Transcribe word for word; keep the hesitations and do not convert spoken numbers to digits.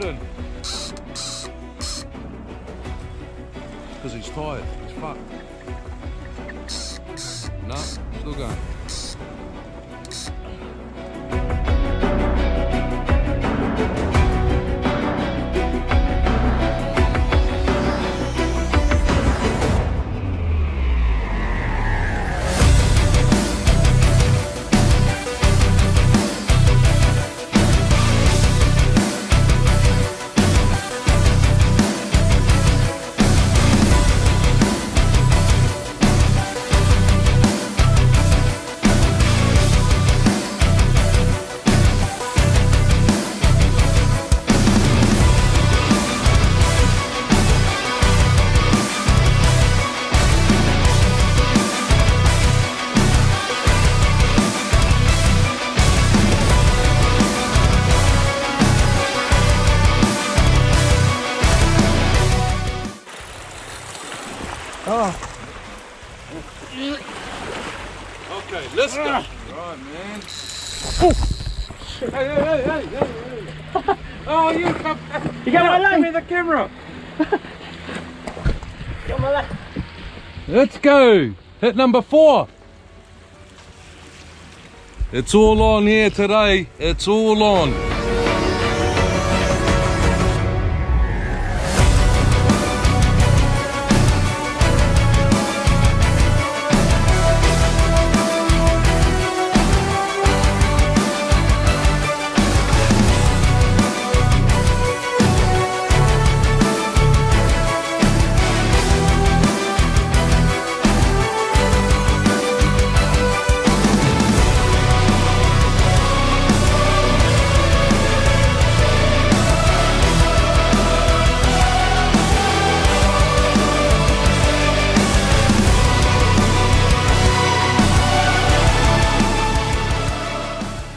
doing? Because he's tired. He's fucked. No, still going. Oh. Okay, let's go. All right, man. Oh. Hey, hey, hey, hey, hey. Oh, you come. You got my leg. Give me the camera. Got my leg. Let's go. Hit number four. It's all on here today. It's all on.